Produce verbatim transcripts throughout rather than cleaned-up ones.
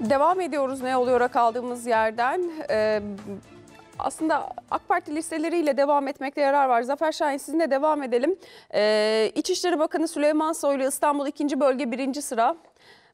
Devam ediyoruz ne oluyor'a kaldığımız yerden. Ee, aslında AK Parti listeleriyle devam etmekte yarar var. Zafer Şahin, sizinle devam edelim. Ee, İçişleri Bakanı Süleyman Soylu İstanbul ikinci bölge birinci sıra.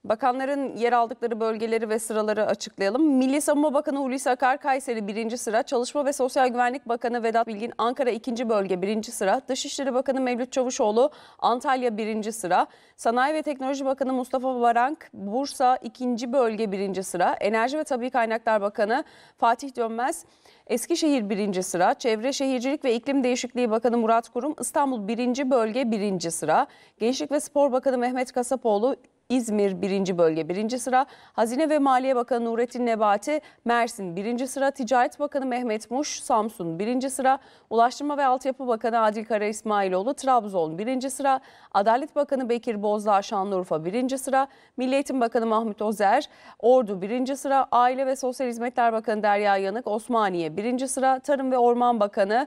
Bakanların yer aldıkları bölgeleri ve sıraları açıklayalım. Milli Savunma Bakanı Hulusi Akar Kayseri birinci sıra, Çalışma ve Sosyal Güvenlik Bakanı Vedat Bilgin Ankara ikinci bölge birinci sıra, Dışişleri Bakanı Mevlüt Çavuşoğlu Antalya birinci sıra, Sanayi ve Teknoloji Bakanı Mustafa Varank Bursa ikinci bölge birinci sıra, Enerji ve Tabii Kaynaklar Bakanı Fatih Dönmez Eskişehir birinci sıra, Çevre Şehircilik ve İklim Değişikliği Bakanı Murat Kurum İstanbul birinci bölge birinci sıra, Gençlik ve Spor Bakanı Mehmet Kasapoğlu İzmir birinci bölge birinci sıra, Hazine ve Maliye Bakanı Nurettin Nebati Mersin birinci sıra, Ticaret Bakanı Mehmet Muş Samsun birinci sıra, Ulaştırma ve Altyapı Bakanı Adil Karaismailoğlu Trabzon birinci sıra, Adalet Bakanı Bekir Bozdağ Şanlıurfa birinci sıra, Milli Eğitim Bakanı Mahmut Ozer Ordu birinci sıra, Aile ve Sosyal Hizmetler Bakanı Derya Yanık Osmaniye birinci sıra, Tarım ve Orman Bakanı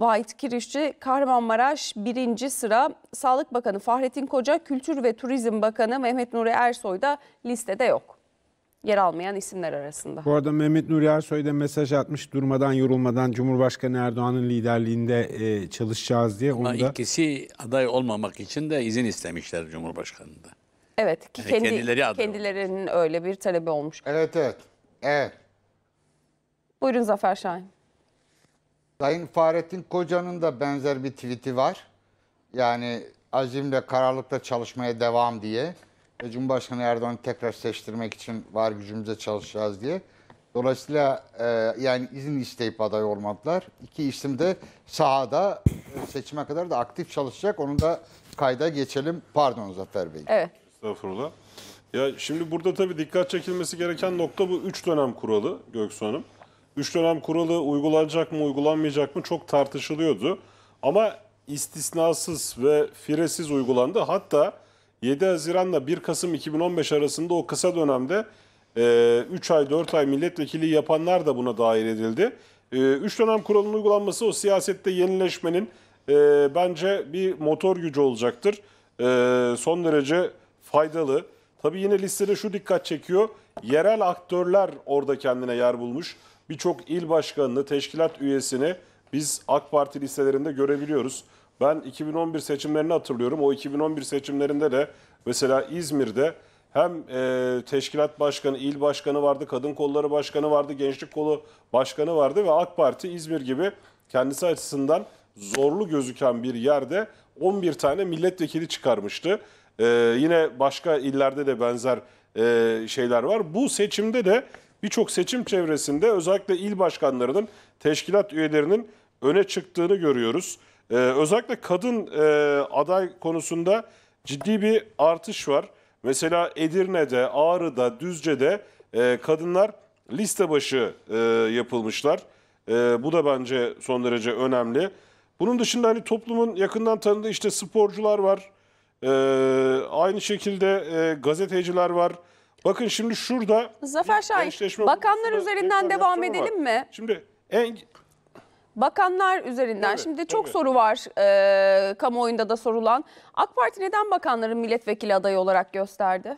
Vahit Kirişçi Kahramanmaraş birinci sıra, Sağlık Bakanı Fahrettin Koca, Kültür ve Turizm Bakanı Mehmet Nuri Ersoy da listede yok. Yer almayan isimler arasında. Bu arada Mehmet Nuri Ersoy da mesaj atmış, durmadan yorulmadan Cumhurbaşkanı Erdoğan'ın liderliğinde e, çalışacağız diye. Onu da... İkisi aday olmamak için de izin istemişler Cumhurbaşkanı'nda. Evet ki yani kendi, kendileri kendilerinin olmuş. Öyle bir talebi olmuş. Evet evet. evet. Buyurun Zafer Şahin. Sayın Fahrettin Koca'nın da benzer bir tweet'i var. Yani azimle, kararlılıkla çalışmaya devam diye. E, Cumhurbaşkanı Erdoğan'ı tekrar seçtirmek için var gücümüze çalışacağız diye. Dolayısıyla e, yani izin isteyip aday olmadılar. İki isim de sahada seçime kadar da aktif çalışacak. Onu da kayda geçelim. Pardon Zafer Bey. Evet. Estağfurullah. Ya şimdi burada tabii dikkat çekilmesi gereken nokta bu üç dönem kuralı Göksu Hanım. Üç dönem kuralı uygulanacak mı, uygulanmayacak mı çok tartışılıyordu. Ama istisnasız ve firesiz uygulandı. Hatta yedi Haziran'la bir Kasım iki bin on beş arasında o kısa dönemde üç ay dört ay milletvekili yapanlar da buna dahil edildi. Üç dönem kuralının uygulanması o siyasette yenileşmenin e, bence bir motor gücü olacaktır. E, son derece faydalı. Tabii yine listede şu dikkat çekiyor. Yerel aktörler orada kendine yer bulmuş. Birçok il başkanını, teşkilat üyesini biz AK Parti listelerinde görebiliyoruz. Ben iki bin on bir seçimlerini hatırlıyorum. O iki bin on bir seçimlerinde de mesela İzmir'de hem teşkilat başkanı, il başkanı vardı, kadın kolları başkanı vardı, gençlik kolu başkanı vardı ve AK Parti İzmir gibi kendisi açısından zorlu gözüken bir yerde on bir tane milletvekili çıkarmıştı. Yine başka illerde de benzer şeyler var. Bu seçimde de birçok seçim çevresinde özellikle il başkanlarının, teşkilat üyelerinin öne çıktığını görüyoruz. Ee, özellikle kadın e, aday konusunda ciddi bir artış var. Mesela Edirne'de, Ağrı'da, Düzce'de e, kadınlar liste başı e, yapılmışlar. E, bu da bence son derece önemli. Bunun dışında hani toplumun yakından tanıdığı işte sporcular var. E, aynı şekilde e, gazeteciler var. Bakın şimdi şurada... Zafer Şahin, bakanlar üzerinden devam edelim mi? Şimdi en... Bakanlar üzerinden. Evet, şimdi çok evet. soru var e, kamuoyunda da sorulan. AK Parti neden bakanların milletvekili adayı olarak gösterdi?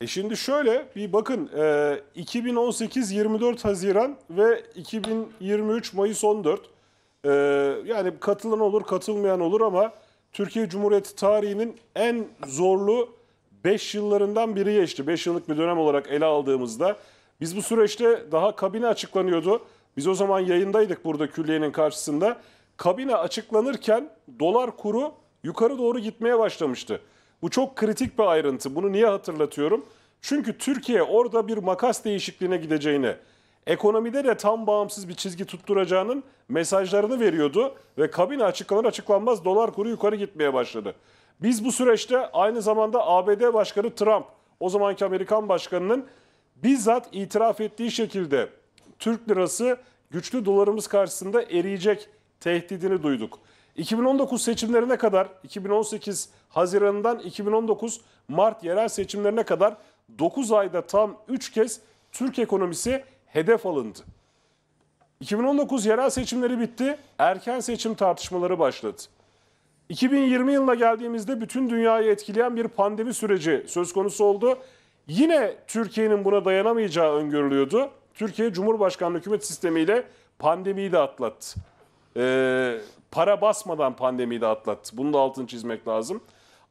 E şimdi şöyle bir bakın. E, iki bin on sekiz yirmi dört Haziran ve iki bin yirmi üç Mayıs on dört. E, yani katılan olur, katılmayan olur ama... Türkiye Cumhuriyeti tarihinin en zorlu beş yıllarından biri geçti. beş yıllık bir dönem olarak ele aldığımızda. Biz bu süreçte daha kabine açıklanıyordu. Biz o zaman yayındaydık burada külliyenin karşısında. Kabine açıklanırken dolar kuru yukarı doğru gitmeye başlamıştı. Bu çok kritik bir ayrıntı. Bunu niye hatırlatıyorum? Çünkü Türkiye orada bir makas değişikliğine gideceğini, ekonomide de tam bağımsız bir çizgi tutturacağının mesajlarını veriyordu ve kabine açıklanır açıklanmaz dolar kuru yukarı gitmeye başladı. Biz bu süreçte aynı zamanda A B D Başkanı Trump, o zamanki Amerikan Başkanı'nın bizzat itiraf ettiği şekilde Türk lirası güçlü dolarımız karşısında eriyecek tehdidini duyduk. iki bin on dokuz seçimlerine kadar, iki bin on sekiz Haziran'dan iki bin on dokuz Mart yerel seçimlerine kadar dokuz ayda tam üç kez Türk ekonomisi hedef alındı. iki bin on dokuz yerel seçimleri bitti, erken seçim tartışmaları başladı. iki bin yirmi yılına geldiğimizde bütün dünyayı etkileyen bir pandemi süreci söz konusu oldu. Yine Türkiye'nin buna dayanamayacağı öngörülüyordu. Türkiye Cumhurbaşkanlığı hükümet sistemiyle pandemiyi de atlattı. Ee, para basmadan pandemiyi de atlattı. Bunu da altını çizmek lazım.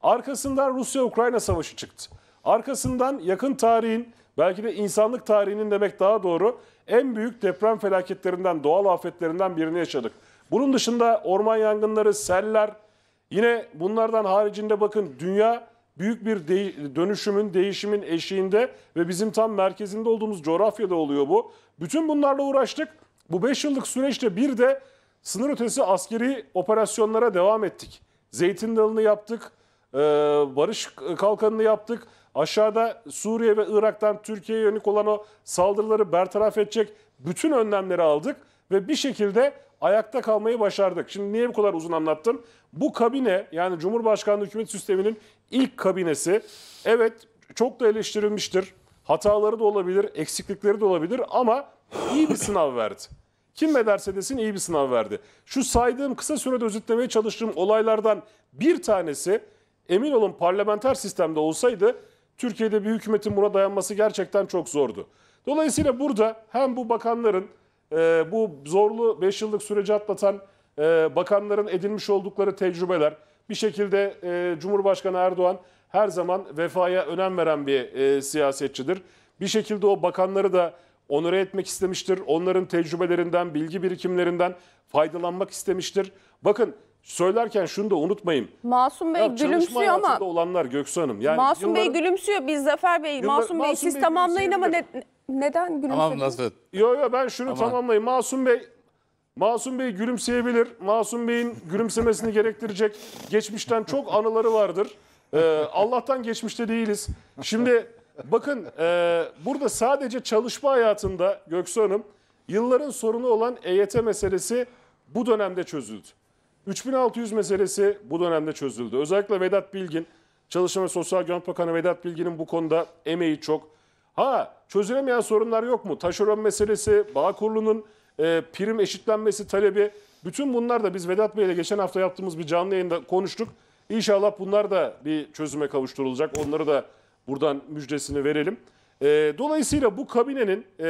Arkasından Rusya-Ukrayna savaşı çıktı. Arkasından yakın tarihin, belki de insanlık tarihinin demek daha doğru, en büyük deprem felaketlerinden, doğal afetlerinden birini yaşadık. Bunun dışında orman yangınları, seller, yine bunlardan haricinde bakın dünya büyük bir de- dönüşümün, değişimin eşiğinde ve bizim tam merkezinde olduğumuz coğrafyada oluyor bu. Bütün bunlarla uğraştık. Bu beş yıllık süreçte bir de sınır ötesi askeri operasyonlara devam ettik. Zeytin Dalı'nı yaptık, Barış Kalkanı'nı yaptık. Aşağıda Suriye ve Irak'tan Türkiye'ye yönelik olan o saldırıları bertaraf edecek bütün önlemleri aldık ve bir şekilde ayakta kalmayı başardık. Şimdi niye bu kadar uzun anlattım? Bu kabine, yani Cumhurbaşkanlığı hükümet sisteminin ilk kabinesi, evet çok da eleştirilmiştir. Hataları da olabilir, eksiklikleri de olabilir ama iyi bir sınav verdi. Kim ne derse desin iyi bir sınav verdi. Şu saydığım, kısa sürede özetlemeye çalıştığım olaylardan bir tanesi, emin olun parlamenter sistemde olsaydı Türkiye'de bir hükümetin buna dayanması gerçekten çok zordu. Dolayısıyla burada hem bu bakanların, bu zorlu beş yıllık süreci atlatan bakanların edinmiş oldukları tecrübeler, bir şekilde Cumhurbaşkanı Erdoğan her zaman vefaya önem veren bir siyasetçidir. Bir şekilde o bakanları da onore etmek istemiştir. Onların tecrübelerinden, bilgi birikimlerinden faydalanmak istemiştir. Bakın, söylerken şunu da unutmayın. Masum Bey ya, gülümsüyor ama. Olanlar Göksu Hanım. Yani Masum yılların... Bey gülümsüyor. Biz Zafer Bey, yıllar... Masum Bey Masum siz Bey tamamlayın ama ne, neden gülümsüyor? Tamam nasıl? Yo yo ben şunu tamam. tamamlayayım. Masum Bey Masum Bey gülümseyebilir. Masum Bey'in gülümsemesini gerektirecek geçmişten çok anıları vardır. Ee, Allah'tan geçmişte değiliz. Şimdi bakın e, burada sadece çalışma hayatında Göksu Hanım yılların sorunu olan E Y T meselesi bu dönemde çözüldü. üç bin altı yüz meselesi bu dönemde çözüldü. Özellikle Vedat Bilgin, Çalışma ve Sosyal Güvenlik Bakanı Vedat Bilgin'in bu konuda emeği çok. Ha, çözülemeyen sorunlar yok mu? Taşeron meselesi, Bağkurlu'nun e, prim eşitlenmesi talebi. Bütün bunlar da biz Vedat Bey'le geçen hafta yaptığımız bir canlı yayında konuştuk. İnşallah bunlar da bir çözüme kavuşturulacak. Onları da buradan müjdesini verelim. E, dolayısıyla bu kabinenin e,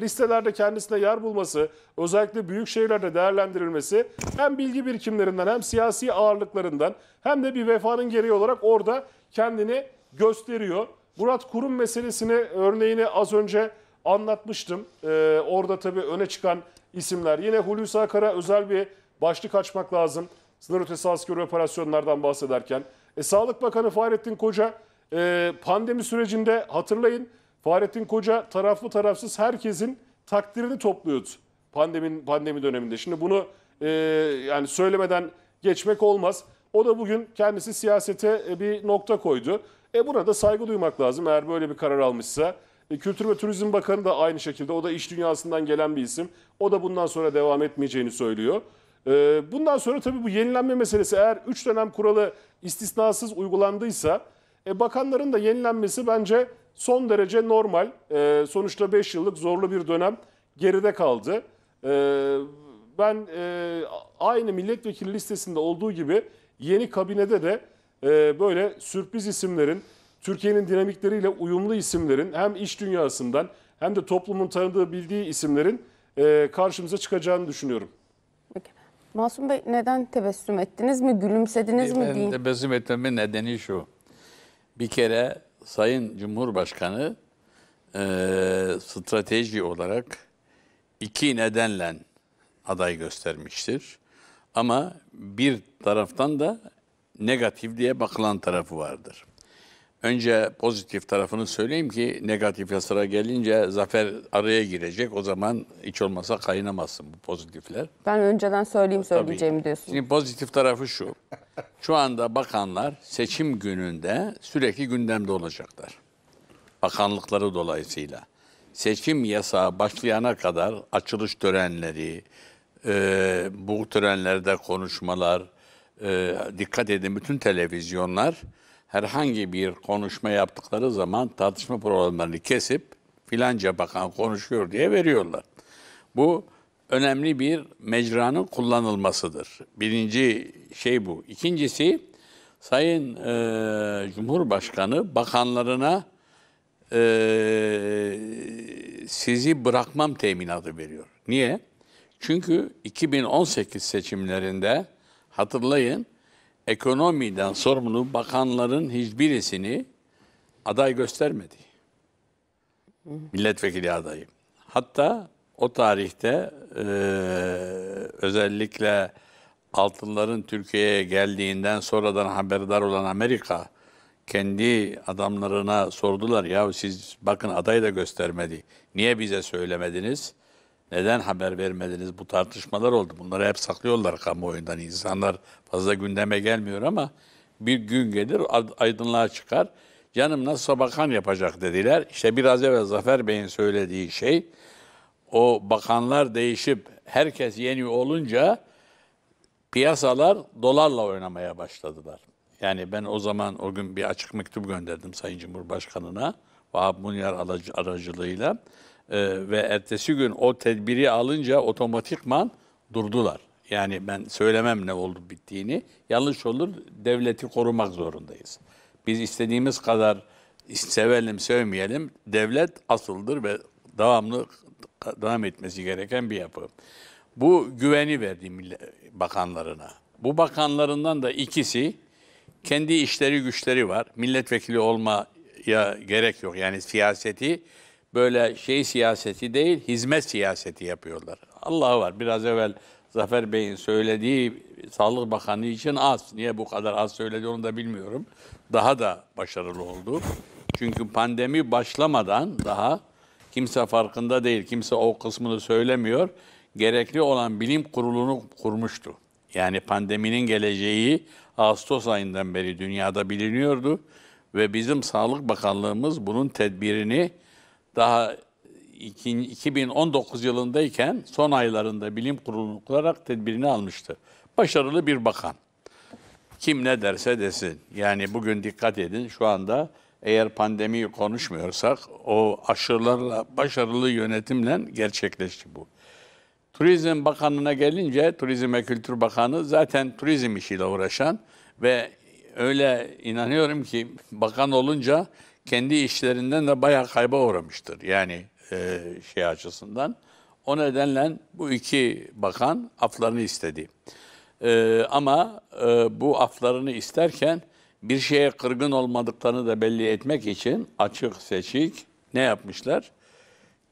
listelerde kendisine yer bulması, özellikle büyük şehirlerde değerlendirilmesi hem bilgi birikimlerinden hem siyasi ağırlıklarından hem de bir vefanın gereği olarak orada kendini gösteriyor. Murat Kurum meselesini, örneğini az önce anlatmıştım. E, orada tabii öne çıkan isimler. Yine Hulusi Akar'a özel bir başlık açmak lazım. Sınır ötesi askeri operasyonlardan bahsederken. E, Sağlık Bakanı Fahrettin Koca e, pandemi sürecinde hatırlayın. Fahrettin Koca taraflı tarafsız herkesin takdirini topluyordu pandemi, pandemi döneminde. Şimdi bunu e, yani söylemeden geçmek olmaz. O da bugün kendisi siyasete bir nokta koydu. E buna da saygı duymak lazım eğer böyle bir karar almışsa. E, Kültür ve Turizm Bakanı da aynı şekilde, o da iş dünyasından gelen bir isim. O da bundan sonra devam etmeyeceğini söylüyor. E, bundan sonra tabii bu yenilenme meselesi eğer üç dönem kuralı istisnasız uygulandıysa e, bakanların da yenilenmesi bence son derece normal. Ee, sonuçta beş yıllık zorlu bir dönem geride kaldı. Ee, ben e, aynı milletvekili listesinde olduğu gibi yeni kabinede de e, böyle sürpriz isimlerin, Türkiye'nin dinamikleriyle uyumlu isimlerin, hem iş dünyasından hem de toplumun tanıdığı, bildiği isimlerin e, karşımıza çıkacağını düşünüyorum. Peki. Masum Bey, neden tebessüm ettiniz mi, gülümsediniz e, mi diyeyim? Tebessüm etmemin nedeni şu. Bir kere Sayın Cumhurbaşkanı e, strateji olarak iki nedenle aday göstermiştir. Ama bir taraftan da negatif diye bakılan tarafı vardır. Önce pozitif tarafını söyleyeyim ki negatifle sıra gelince Zafer araya girecek. O zaman hiç olmasa kaynamazsın bu pozitifler. Ben önceden söyleyeyim söyleyeceğimi Tabii. diyorsun. Şimdi pozitif tarafı şu. Şu anda bakanlar seçim gününde sürekli gündemde olacaklar. Bakanlıkları dolayısıyla. Seçim yasağı başlayana kadar açılış törenleri, e, bu törenlerde konuşmalar, e, dikkat edin bütün televizyonlar herhangi bir konuşma yaptıkları zaman tartışma programlarını kesip filanca bakan konuşuyor diye veriyorlar. Bu önemli bir mecranın kullanılmasıdır. Birinci şey bu. İkincisi, Sayın e, Cumhurbaşkanı bakanlarına e, sizi bırakmam teminatı veriyor. Niye? Çünkü iki bin on sekiz seçimlerinde hatırlayın, ekonomiden sorumlu bakanların hiçbirisini aday göstermedi. Milletvekili adayı. Hatta o tarihte e, özellikle altınların Türkiye'ye geldiğinden sonradan haberdar olan Amerika kendi adamlarına sordular, ya siz bakın aday da göstermedi. Niye bize söylemediniz? Neden haber vermediniz? Bu tartışmalar oldu. Bunları hep saklıyorlar kamuoyundan. İnsanlar fazla gündeme gelmiyor ama bir gün gelir aydınlığa çıkar. Canım nasılsa bakan yapacak dediler. İşte biraz evvel Zafer Bey'in söylediği şey, o bakanlar değişip herkes yeni olunca piyasalar dolarla oynamaya başladılar. Yani ben o zaman o gün bir açık mektup gönderdim Sayın Cumhurbaşkanı'na Vahap Munyar aracılığıyla ee, ve ertesi gün o tedbiri alınca otomatikman durdular. Yani ben söylemem ne oldu bittiğini. Yanlış olur, devleti korumak zorundayız. Biz istediğimiz kadar sevelim sevmeyelim, devlet asıldır ve devamlı devam etmesi gereken bir yapı. Bu güveni verdi bakanlarına. Bu bakanlarından da ikisi kendi işleri güçleri var. Milletvekili olmaya gerek yok. Yani siyaseti böyle şey siyaseti değil, hizmet siyaseti yapıyorlar. Allah var. Biraz evvel Zafer Bey'in söylediği Sağlık Bakanı için az. Niye bu kadar az söyledi onu da bilmiyorum. Daha da başarılı oldu. Çünkü pandemi başlamadan daha kimse farkında değil. Kimse o kısmını söylemiyor. Gerekli olan bilim kurulunu kurmuştu. Yani pandeminin geleceği Ağustos ayından beri dünyada biliniyordu. Ve bizim Sağlık Bakanlığımız bunun tedbirini daha iki bin on dokuz yılındayken son aylarında bilim kurulunu kurarak tedbirini almıştı. Başarılı bir bakan. Kim ne derse desin. Yani bugün dikkat edin, şu anda eğer pandemiyi konuşmuyorsak o aşırılarla başarılı yönetimle gerçekleşti bu. Turizm Bakanı'na gelince, Turizm ve Kültür Bakanı zaten turizm işiyle uğraşan ve öyle inanıyorum ki bakan olunca kendi işlerinden de bayağı kayba uğramıştır. Yani e, şey açısından. O nedenle bu iki bakan aflarını istedi. E, ama e, bu aflarını isterken bir şeye kırgın olmadıklarını da belli etmek için açık seçik ne yapmışlar?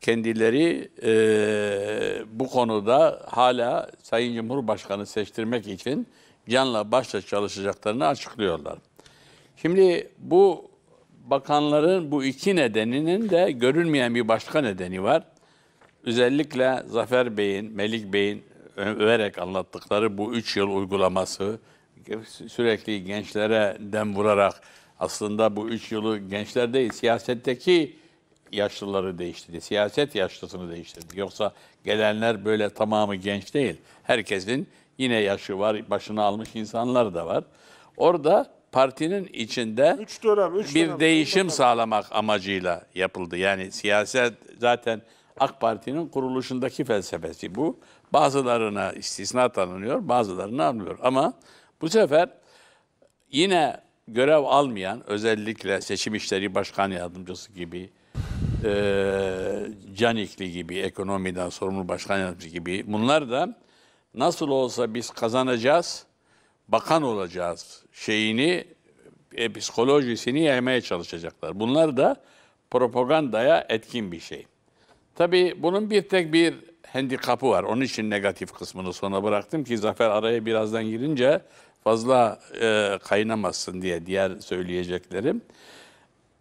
Kendileri e, bu konuda hala Sayın Cumhurbaşkanı seçtirmek için canla başla çalışacaklarını açıklıyorlar. Şimdi bu bakanların bu iki nedeninin de görünmeyen bir başka nedeni var. Özellikle Zafer Bey'in, Melik Bey'in överek anlattıkları bu üç yıl uygulaması, sürekli gençlere dem vurarak aslında bu üç yılı gençler değil, siyasetteki yaşlıları değiştirdi. Siyaset yaşlısını değiştirdi. Yoksa gelenler böyle tamamı genç değil. Herkesin yine yaşı var, başını almış insanlar da var. Orada partinin içinde üç dönem, üç bir dönem, değişim dönem. sağlamak amacıyla yapıldı. Yani siyaset zaten AK Parti'nin kuruluşundaki felsefesi bu. Bazılarına istisna tanınıyor, bazılarına alınıyor. Ama bu sefer yine görev almayan, özellikle seçim işleri başkan yardımcısı gibi, Ee, Canikli gibi, ekonomiden sorumlu başkan yardımcısı gibi, bunlar da nasıl olsa biz kazanacağız, bakan olacağız şeyini, e, psikolojisini yaymaya çalışacaklar. Bunlar da propagandaya etkin bir şey. Tabii bunun bir tek bir handikapı var. Onun için negatif kısmını sona bıraktım ki Zafer araya birazdan girince fazla e, kaynamasın diye diğer söyleyeceklerim.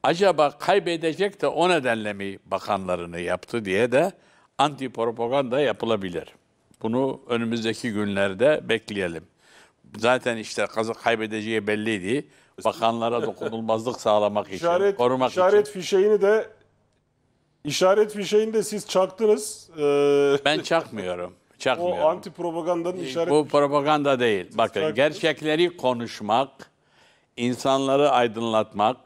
Acaba kaybedecek de o nedenle mi bakanlarını yaptı diye de anti propaganda yapılabilir. Bunu önümüzdeki günlerde bekleyelim. Zaten işte kaybedeceği belliydi. Bakanlara dokunulmazlık sağlamak için, işaret, korumak işaret için. Fişeğini de, işaret fişeğini de siz çaktınız. Ee, ben çakmıyorum. çakmıyorum. O anti propagandanın işareti. Bu propaganda değil. Siz Bakın çaktınız. Gerçekleri konuşmak, insanları aydınlatmak,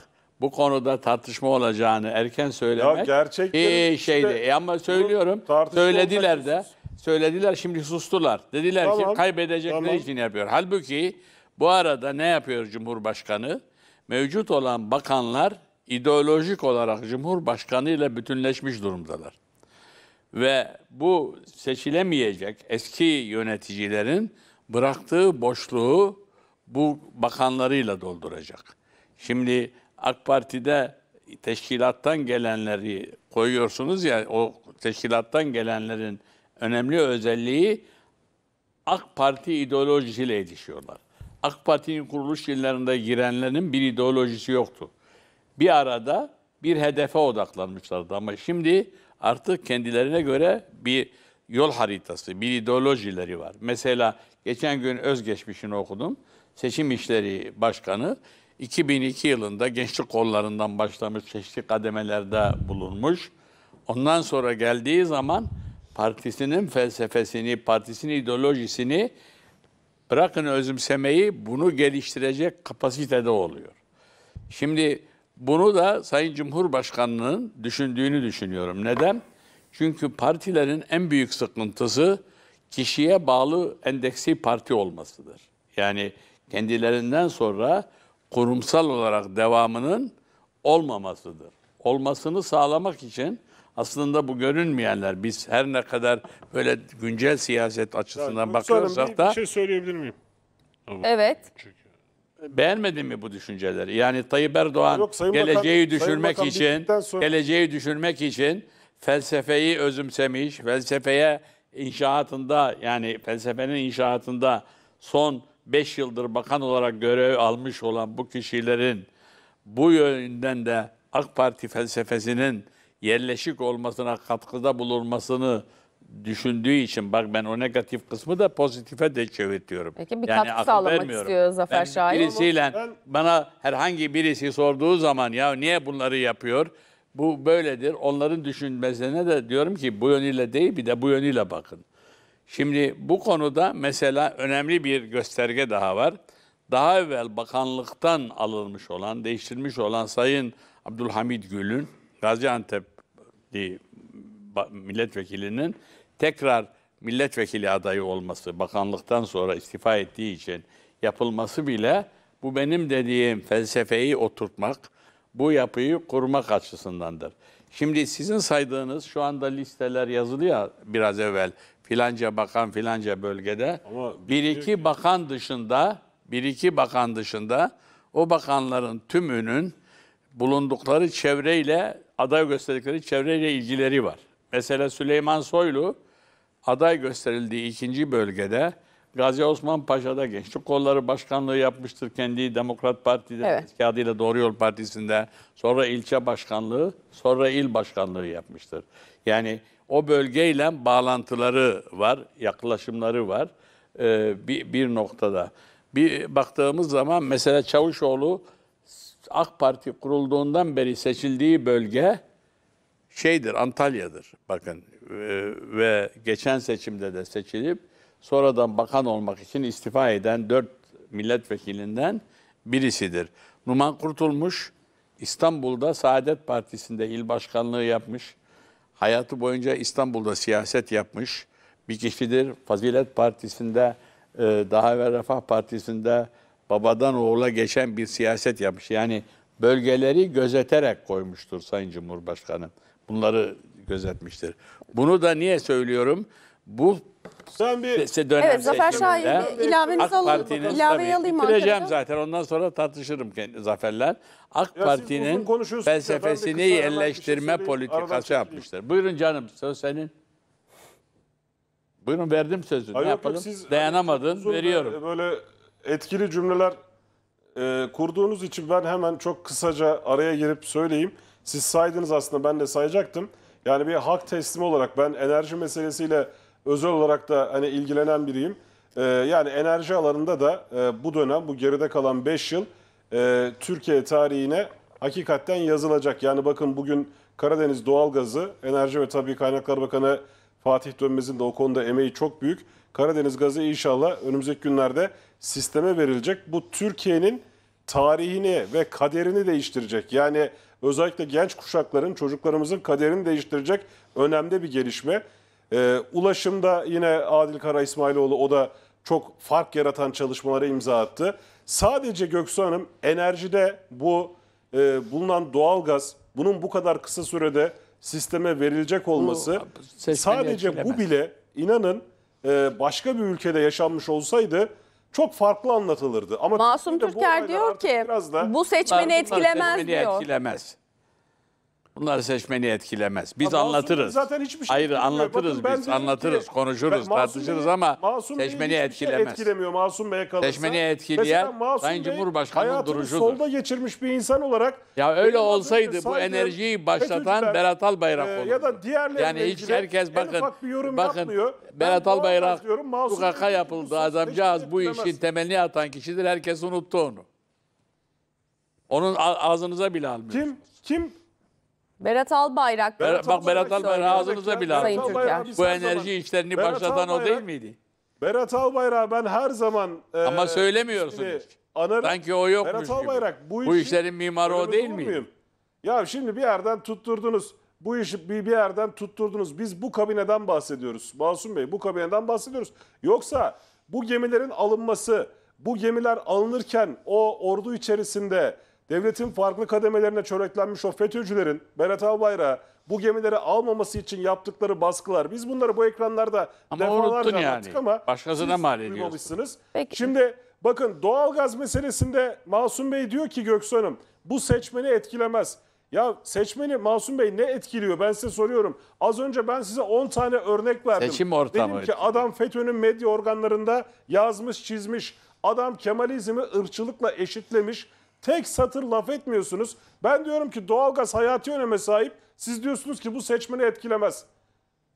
bu konuda tartışma olacağını erken söylemek. Ya gerçekten. Ee, işte, şeydi. E ama söylüyorum. Söylediler de. söylediler, şimdi sustular. Dediler tamam, ki kaybedecekler tamam. için yapıyor. Halbuki bu arada ne yapıyor Cumhurbaşkanı? Mevcut olan bakanlar ideolojik olarak Cumhurbaşkanı ile bütünleşmiş durumdalar. Ve bu seçilemeyecek eski yöneticilerin bıraktığı boşluğu bu bakanlarıyla dolduracak. Şimdi AK Parti'de teşkilattan gelenleri koyuyorsunuz ya, o teşkilattan gelenlerin önemli özelliği AK Parti ideolojisiyle ilişiyorlar. AK Parti'nin kuruluş yıllarında girenlerin bir ideolojisi yoktu. Bir arada bir hedefe odaklanmışlardı ama şimdi artık kendilerine göre bir yol haritası, bir ideolojileri var. Mesela geçen gün özgeçmişini okudum. Seçim İşleri Başkanı iki bin iki yılında gençlik kollarından başlamış, çeşitli kademelerde bulunmuş. Ondan sonra geldiği zaman partisinin felsefesini, partisinin ideolojisini bırakın özümsemeyi, bunu geliştirecek kapasitede oluyor. Şimdi bunu da Sayın Cumhurbaşkanı'nın düşündüğünü düşünüyorum. Neden? Çünkü partilerin en büyük sıkıntısı kişiye bağlı endeksi parti olmasıdır. Yani kendilerinden sonra kurumsal olarak devamının olmamasıdır. Olmasını sağlamak için aslında bu görünmeyenler, biz her ne kadar böyle güncel siyaset açısından ya, bakıyorsak da... Bir şey söyleyebilir miyim? Evet. Çünkü... Beğenmedin mi bu düşünceleri? Yani Tayyip Erdoğan Yok, geleceği Bakan, düşürmek Bakan, için sonra... geleceği düşürmek için felsefeyi özümsemiş, felsefeye inşaatında, yani felsefenin inşaatında son beş yıldır bakan olarak görev almış olan bu kişilerin bu yönden de AK Parti felsefesinin yerleşik olmasına katkıda bulunmasını düşündüğü için, bak ben o negatif kısmı da pozitife de çevirtiyorum. Peki bir yani katkı sağlamak vermiyorum. istiyor Zafer Şahin. Birisiyle ben... bana herhangi birisi sorduğu zaman ya niye bunları yapıyor? Bu böyledir. Onların düşünmesine de diyorum ki bu yönüyle değil, bir de bu yönüyle bakın. Şimdi bu konuda mesela önemli bir gösterge daha var. Daha evvel bakanlıktan alınmış olan, değiştirilmiş olan Sayın Abdülhamit Gül'ün, Gaziantep'li milletvekilinin tekrar milletvekili adayı olması, bakanlıktan sonra istifa ettiği için yapılması bile bu benim dediğim felsefeyi oturtmak, bu yapıyı kurmak açısındandır. Şimdi sizin saydığınız şu anda listeler yazılı ya biraz evvel, filanca bakan filanca bölgede, bir iki bakan dışında, bir iki bakan dışında o bakanların tümünün bulundukları çevreyle, aday gösterdikleri çevreyle ilgileri var. Mesela Süleyman Soylu aday gösterildiği ikinci bölgede Gazi Osman Paşa'da Gençlik Kolları Başkanlığı yapmıştır. Kendi Demokrat Parti'de, evet. eski adıyla Doğru Yol Partisi'nde, sonra ilçe başkanlığı, sonra il başkanlığı yapmıştır. Yani o bölgeyle bağlantıları var, yaklaşımları var ee, bir, bir noktada. Bir baktığımız zaman mesela Çavuşoğlu AK Parti kurulduğundan beri seçildiği bölge şeydir, Antalya'dır. Bakın ee, ve geçen seçimde de seçilip sonradan bakan olmak için istifa eden dört milletvekilinden birisidir. Numan Kurtulmuş İstanbul'da Saadet Partisi'nde il başkanlığı yapmış. Hayatı boyunca İstanbul'da siyaset yapmış bir kişidir. Fazilet Partisi'nde, daha evvel Refah Partisi'nde babadan oğula geçen bir siyaset yapmış. Yani bölgeleri gözeterek koymuştur Sayın Cumhurbaşkanı. Bunları gözetmiştir. Bunu da niye söylüyorum? Bu sen bir dönem evet, Zafer Şahin ilavenizi alalım. İlaveyi alayım arkadaşlar. Zaten ondan sonra tartışırım kendi Zaferler. AK Parti'nin felsefesini yerleştirme şey politikası yapmıştır. Buyurun canım, söz senin. Buyurun, verdim sözü. Hayır, ne yapalım? Siz, Dayanamadın, hani, veriyorum. Böyle etkili cümleler e, kurduğunuz için ben hemen çok kısaca araya girip söyleyeyim. Siz saydınız, aslında ben de sayacaktım. Yani bir hak teslimi olarak ben enerji meselesiyle özel olarak da hani ilgilenen biriyim. Ee, yani enerji alanında da e, bu dönem, bu geride kalan beş yıl e, Türkiye tarihine hakikaten yazılacak. Yani bakın bugün Karadeniz doğalgazı, Enerji ve Tabii Kaynaklar Bakanı Fatih Dönmez'in de o konuda emeği çok büyük. Karadeniz gazı inşallah önümüzdeki günlerde sisteme verilecek. Bu Türkiye'nin tarihini ve kaderini değiştirecek. Yani özellikle genç kuşakların, çocuklarımızın kaderini değiştirecek önemli bir gelişme. E, ulaşımda yine Adil Karaismailoğlu, o da çok fark yaratan çalışmalara imza attı. Sadece Göksu Hanım enerjide bu e, bulunan doğalgaz, bunun bu kadar kısa sürede sisteme verilecek olması, bu, sadece etkilemez. Bu bile inanın e, başka bir ülkede yaşanmış olsaydı çok farklı anlatılırdı. Ama Masum Türker diyor ki bu seçmeni etkilemez seçmeni diyor. Etkilemez. Bunlar seçmeni etkilemez. Biz ama anlatırız. Zaten hiçbir şey hayır etmiyor. Anlatırız bakın, biz anlatırız, hiçbir, konuşuruz, tartışırız Bey, ama Masum seçmeni etkilemez. Şey etkilemiyor Masum Bey'e kalırsa. Seçmeni etkileyen Sayın Cumhurbaşkanı'nın duruşudur. Solda geçirmiş bir insan olarak. Ya öyle olsaydı bu enerjiyi başlatan Betücüler, Berat Albayrak e, olur. Ya da diğerleri. Yani hiç herkes bakın. Bakın yapmıyor. Berat Albayrak bu kaka yapıldı. Adamcağız bu işin temelini atan kişidir. Herkes unuttu onu. Onun ağzınıza bile almıyorsunuz. Kim? Kim? Berat Albayrak. Berat, bak Berat Albayrak ağzınıza bile aldı. Bu enerji işlerini Berat başlatan Albayrak, o değil miydi? Berat Albayrak ben her zaman... E, Ama söylemiyorsunuz. Anarım. Sanki o yokmuş Berat Albayrak, gibi. Bu, işi, bu işlerin mimarı o değil miydi? Ya şimdi bir yerden tutturdunuz. Bu işi bir, bir yerden tutturdunuz. Biz bu kabineden bahsediyoruz. Masum Bey, bu kabineden bahsediyoruz. Yoksa bu gemilerin alınması, bu gemiler alınırken o ordu içerisinde... Devletin farklı kademelerine çöreklenmiş o FETÖ'cülerin Berat Albayrak'ı bu gemileri almaması için yaptıkları baskılar. Biz bunları bu ekranlarda ama defalarca yaptık yani. Ama başkasına mal ediyorsunuz. Şimdi bakın doğalgaz meselesinde Masum Bey diyor ki Göksu Hanım bu seçmeni etkilemez. Ya seçmeni Masum Bey ne etkiliyor? Ben size soruyorum. Az önce ben size on tane örnek verdim. Seçim ortamı. Dedim ki etkiliyor. Adam FETÖ'nün medya organlarında yazmış çizmiş. Adam Kemalizmi ırkçılıkla eşitlemiş. Tek satır laf etmiyorsunuz. Ben diyorum ki doğalgaz hayati öneme sahip. Siz diyorsunuz ki bu seçmeni etkilemez.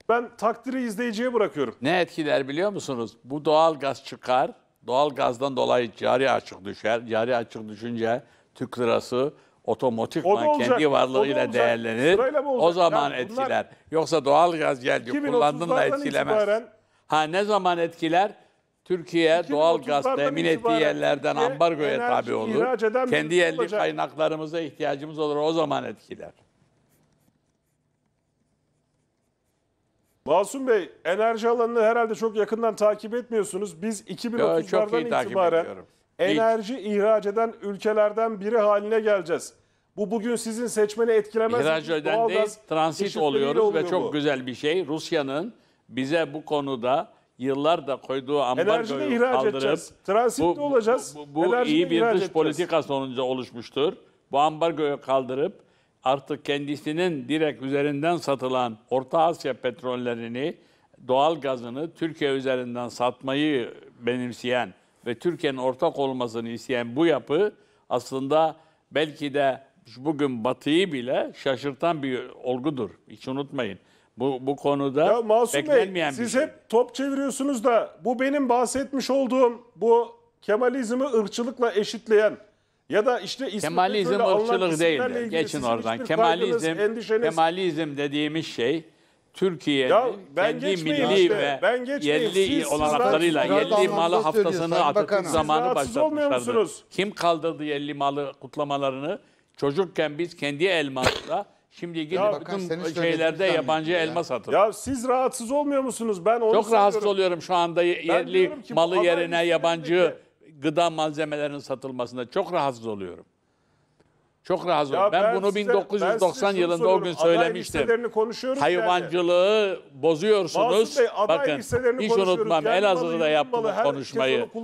Ben takdiri izleyiciye bırakıyorum. Ne etkiler biliyor musunuz? Bu doğalgaz çıkar. Doğalgazdan dolayı cari açık düşer. Cari açık düşünce Türk lirası otomatikman kendi varlığıyla değerlenir. O zaman yani etkiler. Bunlar... Yoksa doğalgaz geldi kullandığında etkilemez. Itibaren... Ha ne zaman etkiler? Türkiye doğal gaz temin ettiği yerlerden ambargoya tabi olur. Kendi yerli kaynaklarımıza ihtiyacımız olur. O zaman etkiler. Masum Bey, enerji alanını herhalde çok yakından takip etmiyorsunuz. Biz iki bin otuzlardan itibaren enerji hiç. İhraç eden ülkelerden biri haline geleceğiz. Bu bugün sizin seçmeni etkilemez. İhraç eden değil, transit oluyoruz ve çok bu. Güzel bir şey. Rusya'nın bize bu konuda... Yıllarda koyduğu ambargoyu kaldırıp transitli olacağız. Bu, bu, bu iyi bir dış politika sonucu oluşmuştur. Bu ambargoyu kaldırıp artık kendisinin direkt üzerinden satılan Orta Asya petrollerini, doğal gazını Türkiye üzerinden satmayı benimseyen ve Türkiye'nin ortak olmasını isteyen bu yapı aslında belki de bugün Batı'yı bile şaşırtan bir olgudur. Hiç unutmayın. Bu, bu konuda beklenmeyen bir şey. Siz hep top çeviriyorsunuz da bu benim bahsetmiş olduğum bu Kemalizmi ırkçılıkla eşitleyen ya da işte ismi Kemalizm ırkçılık değildir. Geçin oradan. Kemalizm, Kemalizm dediğimiz şey Türkiye'nin kendi milli işte, ve ben yerli siz, olanaklarıyla yerli malı haftasını Atatürk zamanı başlatmışlardı. Kim kaldırdı yerli malı kutlamalarını? Çocukken biz kendi elmasla şimdi gidip ya, bütün şeylerde yabancı ya. Elma satın. Ya siz rahatsız olmuyor musunuz? Ben onu çok rahatsız oluyorum şu anda yerli malı yerine yabancı gıda malzemelerinin satılmasında. Çok rahatsız oluyorum. Çok rahatsız oluyorum. Ben, ben bunu size, bin dokuz yüz doksan ben yılında o gün söylemiştim. Hayvancılığı yani. Bozuyorsunuz. Bey, bakın hiç unutmam yani Elazığ'da yaptığımız konuşmayı. Bu,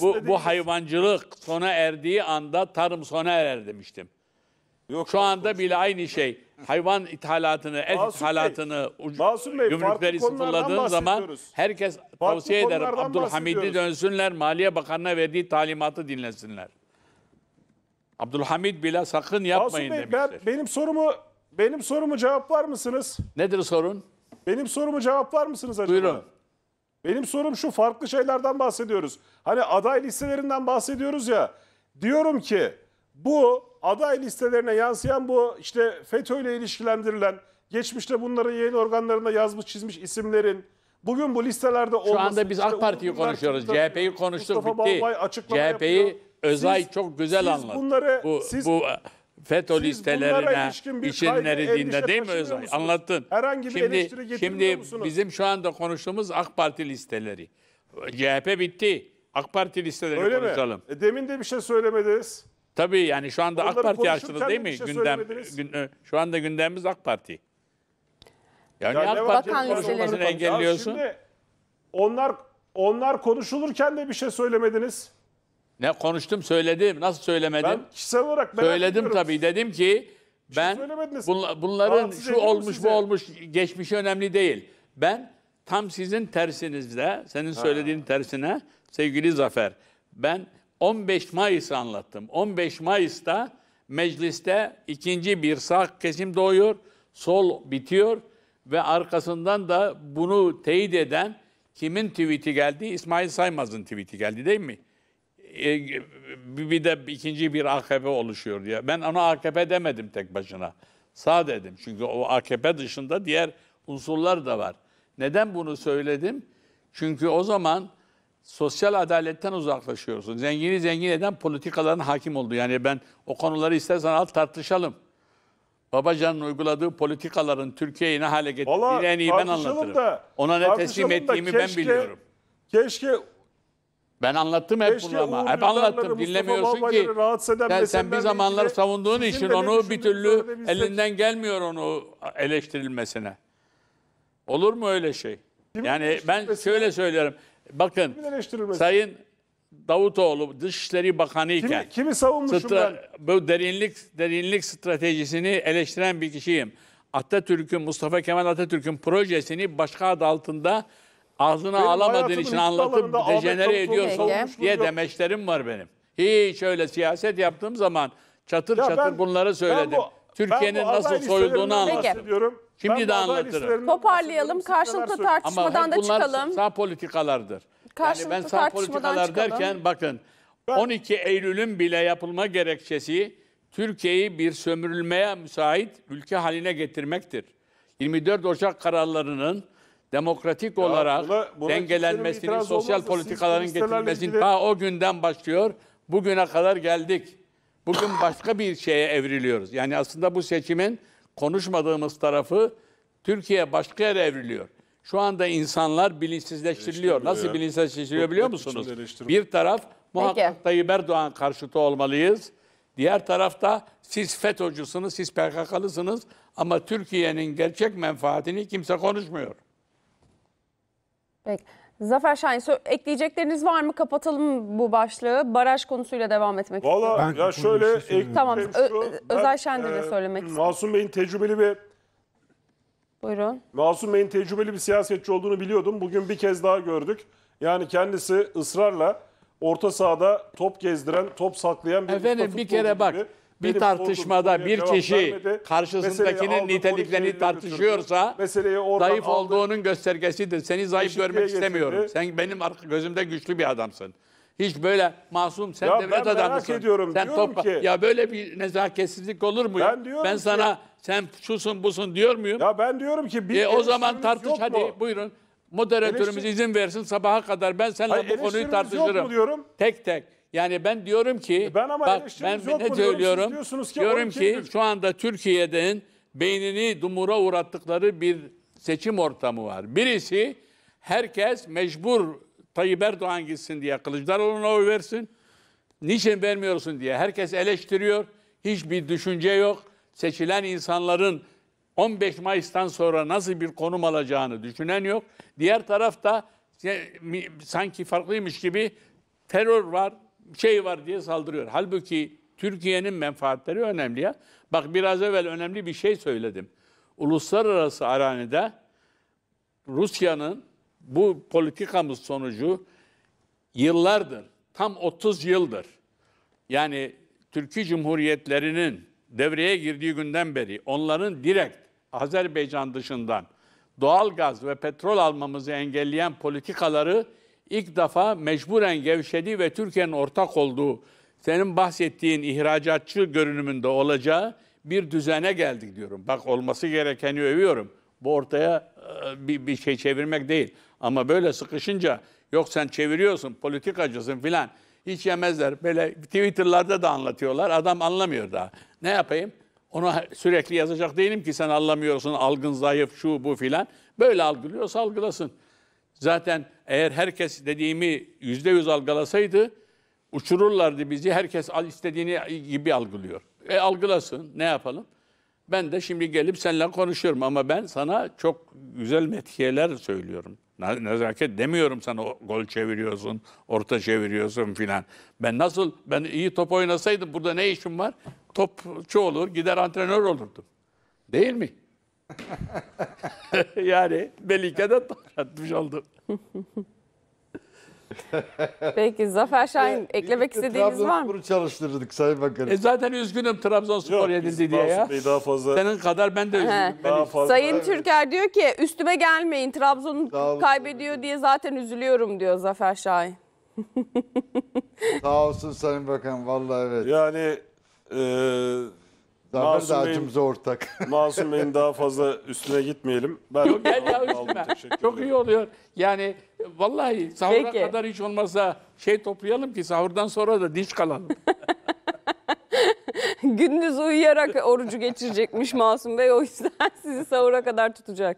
bu, bu hayvancılık sona erdiği anda tarım sona erer demiştim. Yok, şu anda bile aynı şey. Hayvan ithalatını, et Masum ithalatını, Bey, gümrükleri sıfırladığın zaman herkes tavsiye eder. Abdülhamid'i dönsünler, Maliye Bakanı'na verdiği talimatı dinlesinler. Abdülhamid bile sakın yapmayın Masum demiştir. Bey, ben, benim sorumu benim sorumu cevaplar mısınız? Nedir sorun? Benim sorumu cevaplar mısınız acaba? Buyurun. Benim sorum şu, farklı şeylerden bahsediyoruz. Hani aday listelerinden bahsediyoruz ya. Diyorum ki bu... Aday listelerine yansıyan bu işte FETÖ ile ilişkilendirilen, geçmişte bunların yayın organlarında yazmış çizmiş isimlerin, bugün bu listelerde olması... Şu anda biz AK Parti'yi konuşuyoruz, C H P'yi konuştuk, bitti. C H P'yi Özay çok güzel anlattı. Bu FETÖ siz listelerine işinlediğinde, değil mi Özay? Anlattın. Herhangi bir şimdi, eleştiri getirmiyor musunuz? Şimdi bizim şu anda konuştuğumuz AK Parti listeleri. C H P bitti. AK Parti listeleri öyle konuşalım. E, demin de bir şey söylemediniz. Tabii yani şu anda onları AK Parti açtınız, değil mi? Şey gündem, gün, şu anda gündemimiz AK Parti. Yani ya AK Parti'nin konuşmasını engelliyorsun. Şimdi onlar, onlar konuşulurken de bir şey söylemediniz. Ne konuştum, söyledim. Nasıl söylemedim? Ben kişisel olarak merak söyledim ediyorum. Tabii, dedim ki ben bunla, bunların Aa, şu olmuş size. bu olmuş geçmişi önemli değil. Ben tam sizin tersinizde, senin söylediğin ha. tersine sevgili Zafer. Ben on beş Mayıs'ı anlattım. on beş Mayıs'ta mecliste ikinci bir sağ kesim doğuyor, sol bitiyor ve arkasından da bunu teyit eden kimin tweet'i geldi? İsmail Saymaz'ın tweet'i geldi, değil mi? Bir de ikinci bir A K P oluşuyor diye. Ben ona A K P demedim tek başına. Sağ dedim. Çünkü o A K P dışında diğer unsurlar da var. Neden bunu söyledim? Çünkü o zaman sosyal adaletten uzaklaşıyorsun. Zengini zengin eden politikaların hakim olduğu. Yani ben o konuları istersen al tartışalım. Babacan'ın uyguladığı politikaların Türkiye'yi ne hale getirdiğini en iyi ben anlatırım. Da, ona ne teslim ettiğimi keşke, ben biliyorum. Keşke... Ben anlattım hep Keşke bunu ama. Hep anlattım. Dinlemiyorsun ki. Sen, sen bir zamanlar savunduğun için onu bir türlü elinden gelmiyor onu eleştirilmesine. Olur mu öyle şey? Kimin yani ben şöyle söylerim. Bakın Sayın Davutoğlu Dışişleri Bakanı iken kimi, kimi bu derinlik, derinlik stratejisini eleştiren bir kişiyim. Atatürk'ün, Mustafa Kemal Atatürk'ün projesini başka adı altında ağzına benim alamadığın için anlatıp dejenere ediyorsa diye demeçlerim var benim. Hiç öyle siyaset yaptığım zaman çatır ya çatır ben, bunları söyledim. Bu, Türkiye'nin nasıl soyulduğunu anlatıyorum. Şimdi ben de anlatırım. Toparlayalım. Karşılıklı tartışmadan ama da çıkalım. Ama sağ politikalardır. Karşılıklı yani ben sağ politikalar çıkalım. derken bakın ben, on iki Eylül'ün bile yapılma gerekçesi Türkiye'yi bir sömürülmeye müsait ülke haline getirmektir. yirmi dört Ocak kararlarının demokratik ya olarak buna, buna dengelenmesinin, sosyal politikaların getirilmesinin ta o günden başlıyor. Bugüne kadar geldik. Bugün başka bir şeye evriliyoruz. Yani aslında bu seçimin konuşmadığımız tarafı Türkiye başka yere evriliyor. Şu anda insanlar bilinçsizleştiriliyor. Nasıl ya. bilinçsizleştiriliyor biliyor musunuz? Bir taraf muhakkak Tayyip Erdoğan karşıtı olmalıyız. Diğer tarafta siz FETÖ'cüsünüz, siz P K K'lısınız ama Türkiye'nin gerçek menfaatini kimse konuşmuyor. Peki. Zafer Şahin, ekleyecekleriniz var mı? Kapatalım bu başlığı. Baraj konusuyla devam etmek Vallahi istiyorum. Valla ya şöyle... Şey tamam, Özay Şendir'e söylemek istiyorum. Masum Bey'in tecrübeli bir... Buyurun. Masum Bey'in tecrübeli bir siyasetçi olduğunu biliyordum. Bugün bir kez daha gördük. Yani kendisi ısrarla orta sahada top gezdiren, top saklayan... bir Efendim bir kere bak, gibi. bir Benim tartışmada bir kişi vermedi. karşısındakinin aldım, niteliklerini tartışıyorsa zayıf aldım. olduğunun göstergesidir. Seni zayıf Eşitliğe görmek getirdi. istemiyorum. Sen benim gözümde güçlü bir adamsın. Hiç böyle masum sen ya devlet adamısın. Ediyorum, sen top... ki... Ya böyle bir nezaketsizlik olur mu? Ben, ben sana ki... sen şusun busun diyor muyum? Ya ben diyorum ki bir e, o zaman tartış hadi mu? buyurun. Moderatörümüz Eleştir... izin versin sabaha kadar ben seninle Hayır, bu konuyu tartışırım. Tek tek. Yani ben diyorum ki, ben ama bak ben ne söylüyorum, ki diyorum ki şu anda Türkiye'den beynini dumura uğrattıkları bir seçim ortamı var. Birisi herkes mecbur Tayyip Erdoğan gitsin diye Kılıçdaroğlu'na oy versin, niçin vermiyorsun diye herkes eleştiriyor, hiçbir düşünce yok. Seçilen insanların on beş Mayıs'tan sonra nasıl bir konum alacağını düşünen yok. Diğer tarafta sanki farklıymış gibi terör var, şey var diye saldırıyor. Halbuki Türkiye'nin menfaatleri önemli ya. Bak biraz evvel önemli bir şey söyledim. Uluslararası arenada Rusya'nın bu politikamız sonucu yıllardır, tam otuz yıldır. Yani Türkiye Cumhuriyetlerinin devreye girdiği günden beri onların direkt Azerbaycan dışından doğal gaz ve petrol almamızı engelleyen politikaları İlk defa mecburen gevşedi ve Türkiye'nin ortak olduğu, senin bahsettiğin ihracatçı görünümünde olacağı bir düzene geldik diyorum. Bak olması gerekeni övüyorum. Bu ortaya bir, bir şey çevirmek değil. Ama böyle sıkışınca yok sen çeviriyorsun, politikacısın filan. Hiç yemezler. Böyle Twitter'larda da anlatıyorlar. Adam anlamıyor daha. Ne yapayım? Ona sürekli yazacak değilim ki sen anlamıyorsun, algın zayıf, şu bu filan. Böyle algılıyorsa algılasın. Zaten eğer herkes dediğimi yüzde yüz algılasaydı uçururlardı bizi. Herkes istediğini gibi algılıyor. E algılasın, ne yapalım? Ben de şimdi gelip seninle konuşuyorum ama ben sana çok güzel metiyeler söylüyorum. Nezaket demiyorum sana, gol çeviriyorsun, orta çeviriyorsun filan. Ben nasıl, ben iyi top oynasaydım burada ne işim var? Topçu olur, gider antrenör olurdum. Değil mi? Yani Melike'den atmış oldum. Peki Zafer Şahin, eklemek istediğiniz var mı? Trabzonspor'u çalıştırdık Sayın Bakanım. E zaten üzgünüm Trabzonspor yenildi diye ya. Daha fazla... Senin kadar ben de üzgünüm. Daha fazla... Sayın Türker diyor ki üstüme gelmeyin, Trabzon'u kaybediyor diye zaten üzülüyorum diyor Zafer Şahin. Sağ olsun Sayın Bakanım, vallahi evet. Yani e... Masum Bey'in, ortak. Masum Bey'in daha fazla üstüne gitmeyelim. Ben yok, gel ya üstüme. Çok iyi oluyor. Yani vallahi sahura Peki. kadar hiç olmazsa şey toplayalım ki sahurdan sonra da dinç kalalım. Gündüz uyuyarak orucu geçirecekmiş Masum Bey. O yüzden sizi sahura kadar tutacak.